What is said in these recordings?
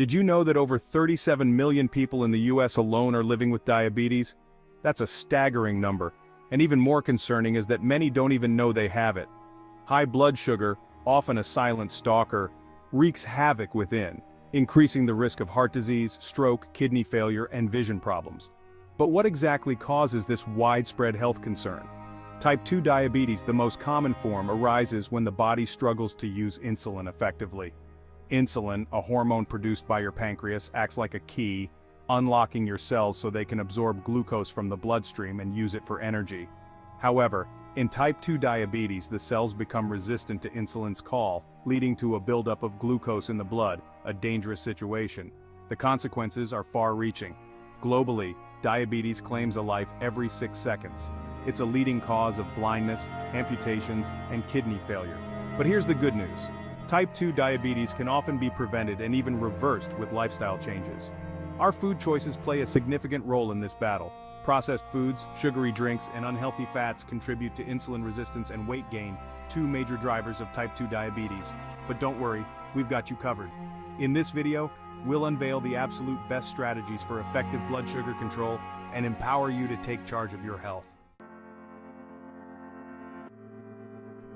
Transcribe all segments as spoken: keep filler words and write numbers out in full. Did you know that over thirty-seven million people in the U S alone are living with diabetes? That's a staggering number, and even more concerning is that many don't even know they have it. High blood sugar, often a silent stalker, wreaks havoc within, increasing the risk of heart disease, stroke, kidney failure, and vision problems. But what exactly causes this widespread health concern? Type two diabetes, the most common form, arises when the body struggles to use insulin effectively. Insulin, a hormone produced by your pancreas, acts like a key, unlocking your cells so they can absorb glucose from the bloodstream and use it for energy. However, in type two diabetes, the cells become resistant to insulin's call, leading to a buildup of glucose in the blood, a dangerous situation. The consequences are far-reaching. Globally, diabetes claims a life every six seconds. It's a leading cause of blindness, amputations, and kidney failure. But here's the good news. Type two diabetes can often be prevented and even reversed with lifestyle changes. Our food choices play a significant role in this battle. Processed foods, sugary drinks, and unhealthy fats contribute to insulin resistance and weight gain, two major drivers of type two diabetes. But don't worry, we've got you covered. In this video, we'll unveil the absolute best strategies for effective blood sugar control and empower you to take charge of your health.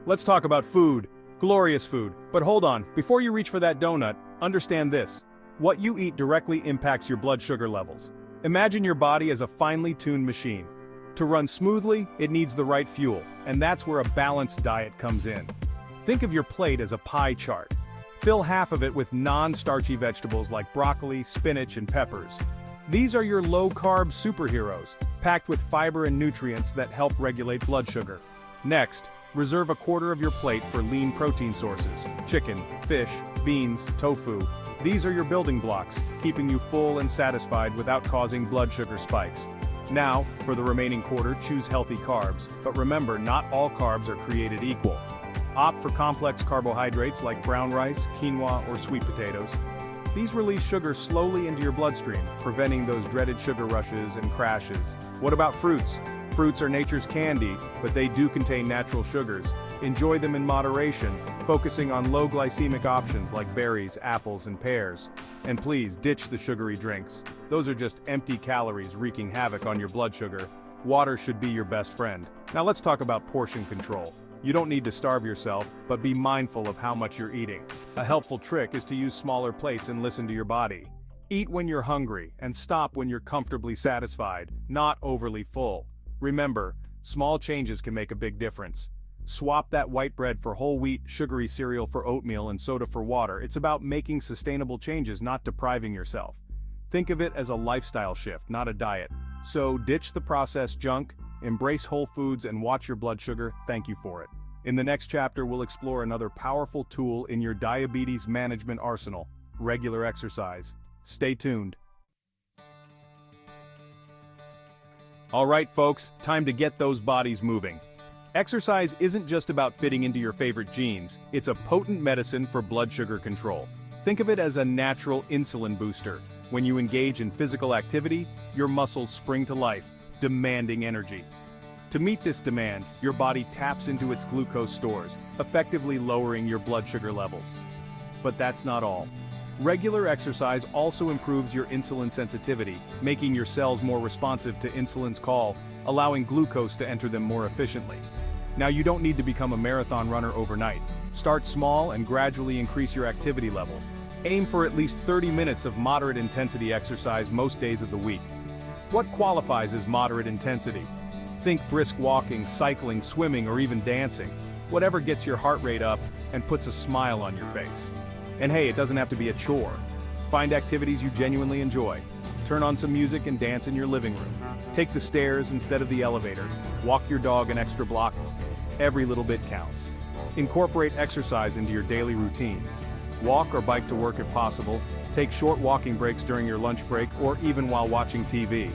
Let's talk about food. Glorious food. But hold on, before you reach for that donut, understand this. What you eat directly impacts your blood sugar levels. Imagine your body as a finely tuned machine. To run smoothly, it needs the right fuel, and that's where a balanced diet comes in. Think of your plate as a pie chart. Fill half of it with non-starchy vegetables like broccoli, spinach, and peppers. These are your low-carb superheroes, packed with fiber and nutrients that help regulate blood sugar. Next, reserve a quarter of your plate for lean protein sources: chicken, fish, beans, tofu. These are your building blocks, keeping you full and satisfied without causing blood sugar spikes. Now, for the remaining quarter, choose healthy carbs, but remember, not all carbs are created equal. Opt for complex carbohydrates like brown rice, quinoa, or sweet potatoes. These release sugar slowly into your bloodstream, preventing those dreaded sugar rushes and crashes. What about fruits? Fruits are nature's candy, but they do contain natural sugars. Enjoy them in moderation, focusing on low glycemic options like berries, apples, and pears. And please ditch the sugary drinks. Those are just empty calories wreaking havoc on your blood sugar. Water should be your best friend. Now let's talk about portion control. You don't need to starve yourself, but be mindful of how much you're eating. A helpful trick is to use smaller plates and listen to your body. Eat when you're hungry and stop when you're comfortably satisfied, not overly full. Remember, small changes can make a big difference. Swap that white bread for whole wheat, sugary cereal for oatmeal, and soda for water. It's about making sustainable changes, not depriving yourself. Think of it as a lifestyle shift, not a diet. So ditch the processed junk, embrace whole foods, and watch your blood sugar thank you for it. In the next chapter, we'll explore another powerful tool in your diabetes management arsenal: regular exercise. Stay tuned. All right, folks, time to get those bodies moving. Exercise isn't just about fitting into your favorite jeans, it's a potent medicine for blood sugar control. Think of it as a natural insulin booster. When you engage in physical activity, your muscles spring to life, demanding energy. To meet this demand, your body taps into its glucose stores, effectively lowering your blood sugar levels. But that's not all. Regular exercise also improves your insulin sensitivity, making your cells more responsive to insulin's call, allowing glucose to enter them more efficiently. Now, you don't need to become a marathon runner overnight. Start small and gradually increase your activity level. Aim for at least thirty minutes of moderate intensity exercise most days of the week. What qualifies as moderate intensity? Think brisk walking, cycling, swimming, or even dancing. Whatever gets your heart rate up and puts a smile on your face. And hey, it doesn't have to be a chore. Find activities you genuinely enjoy. Turn on some music and dance in your living room. Take the stairs instead of the elevator. Walk your dog an extra block. Every little bit counts. Incorporate exercise into your daily routine. Walk or bike to work if possible. Take short walking breaks during your lunch break or even while watching T V.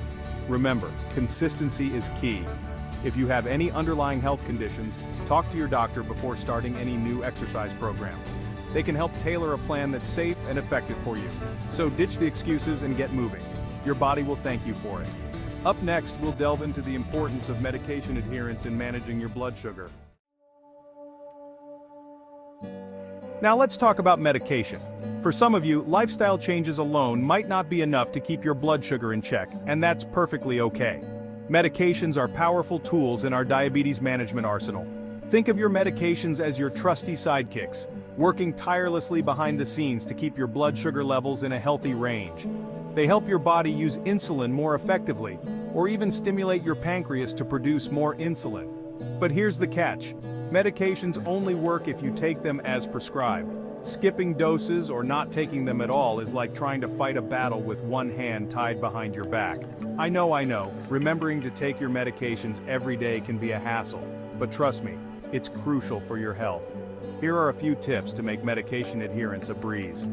Remember, consistency is key. If you have any underlying health conditions, talk to your doctor before starting any new exercise program. They can help tailor a plan that's safe and effective for you. So ditch the excuses and get moving. Your body will thank you for it. Up next, we'll delve into the importance of medication adherence in managing your blood sugar. Now let's talk about medication. For some of you, lifestyle changes alone might not be enough to keep your blood sugar in check, and that's perfectly okay. Medications are powerful tools in our diabetes management arsenal. Think of your medications as your trusty sidekicks, working tirelessly behind the scenes to keep your blood sugar levels in a healthy range. They help your body use insulin more effectively, or even stimulate your pancreas to produce more insulin. But here's the catch. Medications only work if you take them as prescribed. Skipping doses or not taking them at all is like trying to fight a battle with one hand tied behind your back. I know, I know, remembering to take your medications every day can be a hassle, but trust me, it's crucial for your health. Here are a few tips to make medication adherence a breeze.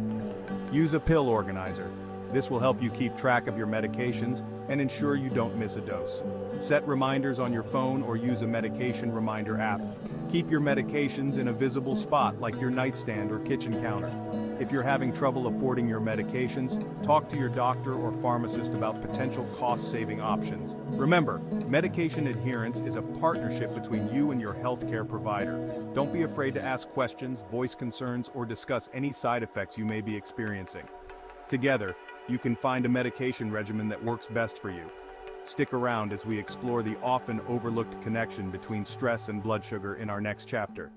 Use a pill organizer. This will help you keep track of your medications and ensure you don't miss a dose. Set reminders on your phone or use a medication reminder app. Keep your medications in a visible spot like your nightstand or kitchen counter. If you're having trouble affording your medications, talk to your doctor or pharmacist about potential cost-saving options. Remember, medication adherence is a partnership between you and your healthcare provider. Don't be afraid to ask questions, voice concerns, or discuss any side effects you may be experiencing. Together, you can find a medication regimen that works best for you. Stick around as we explore the often overlooked connection between stress and blood sugar in our next chapter.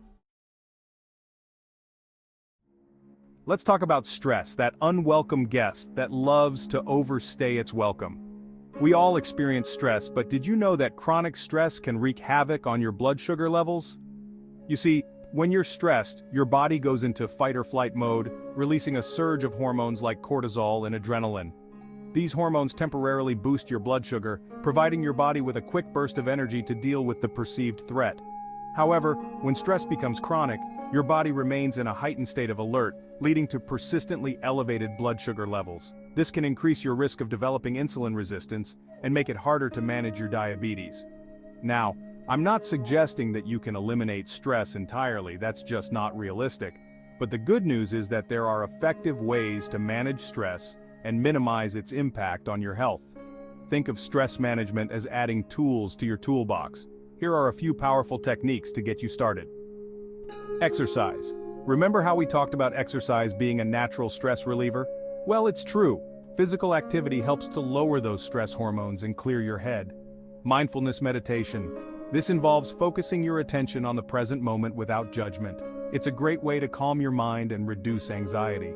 Let's talk about stress, that unwelcome guest that loves to overstay its welcome. We all experience stress, but did you know that chronic stress can wreak havoc on your blood sugar levels? You see, when you're stressed, your body goes into fight-or-flight mode, releasing a surge of hormones like cortisol and adrenaline. These hormones temporarily boost your blood sugar, providing your body with a quick burst of energy to deal with the perceived threat. However, when stress becomes chronic, your body remains in a heightened state of alert, leading to persistently elevated blood sugar levels. This can increase your risk of developing insulin resistance and make it harder to manage your diabetes. Now, I'm not suggesting that you can eliminate stress entirely, that's just not realistic. But the good news is that there are effective ways to manage stress and minimize its impact on your health. Think of stress management as adding tools to your toolbox. Here are a few powerful techniques to get you started. Exercise. Remember how we talked about exercise being a natural stress reliever? Well, it's true. Physical activity helps to lower those stress hormones and clear your head. Mindfulness meditation. This involves focusing your attention on the present moment without judgment. It's a great way to calm your mind and reduce anxiety.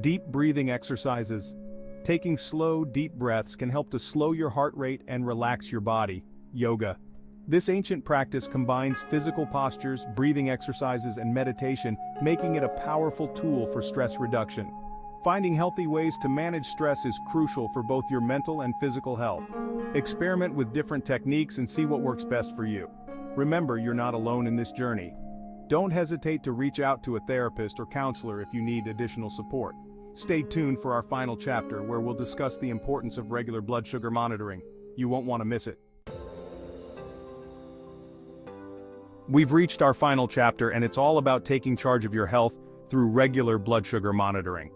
Deep breathing exercises. Taking slow, deep breaths can help to slow your heart rate and relax your body. Yoga. This ancient practice combines physical postures, breathing exercises, and meditation, making it a powerful tool for stress reduction. Finding healthy ways to manage stress is crucial for both your mental and physical health. Experiment with different techniques and see what works best for you. Remember, you're not alone in this journey. Don't hesitate to reach out to a therapist or counselor if you need additional support. Stay tuned for our final chapter where we'll discuss the importance of regular blood sugar monitoring. You won't want to miss it. We've reached our final chapter, and it's all about taking charge of your health through regular blood sugar monitoring.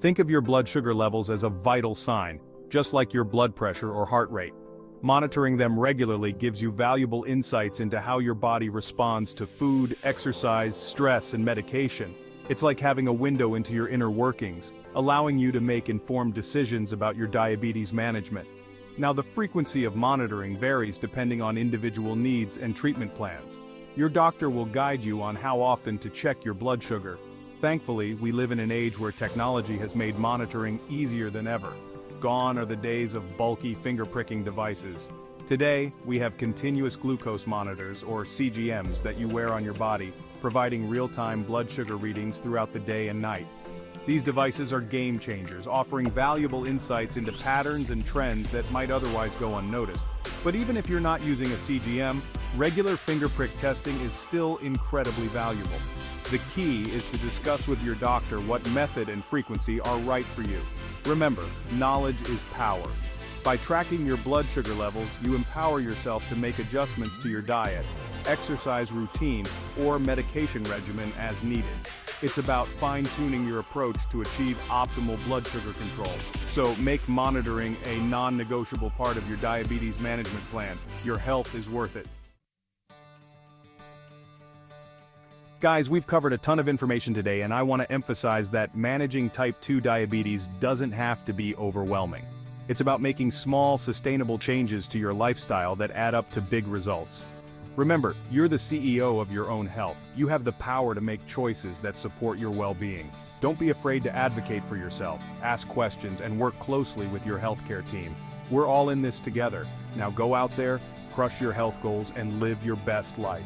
Think of your blood sugar levels as a vital sign, just like your blood pressure or heart rate. Monitoring them regularly gives you valuable insights into how your body responds to food, exercise, stress, and medication. It's like having a window into your inner workings, allowing you to make informed decisions about your diabetes management. Now, the frequency of monitoring varies depending on individual needs and treatment plans. Your doctor will guide you on how often to check your blood sugar. Thankfully, we live in an age where technology has made monitoring easier than ever. Gone are the days of bulky finger-pricking devices. Today, we have continuous glucose monitors, or C G Ms, that you wear on your body, providing real-time blood sugar readings throughout the day and night. These devices are game changers, offering valuable insights into patterns and trends that might otherwise go unnoticed. But even if you're not using a C G M, regular finger prick testing is still incredibly valuable. The key is to discuss with your doctor what method and frequency are right for you. Remember, knowledge is power. By tracking your blood sugar levels, you empower yourself to make adjustments to your diet, exercise routine, or medication regimen as needed. It's about fine-tuning your approach to achieve optimal blood sugar control. So make monitoring a non-negotiable part of your diabetes management plan. Your health is worth it. Guys, we've covered a ton of information today, and I want to emphasize that managing type two diabetes doesn't have to be overwhelming. It's about making small, sustainable changes to your lifestyle that add up to big results. Remember, you're the C E O of your own health. You have the power to make choices that support your well-being. Don't be afraid to advocate for yourself, ask questions, and work closely with your healthcare team. We're all in this together. Now go out there, crush your health goals, and live your best life.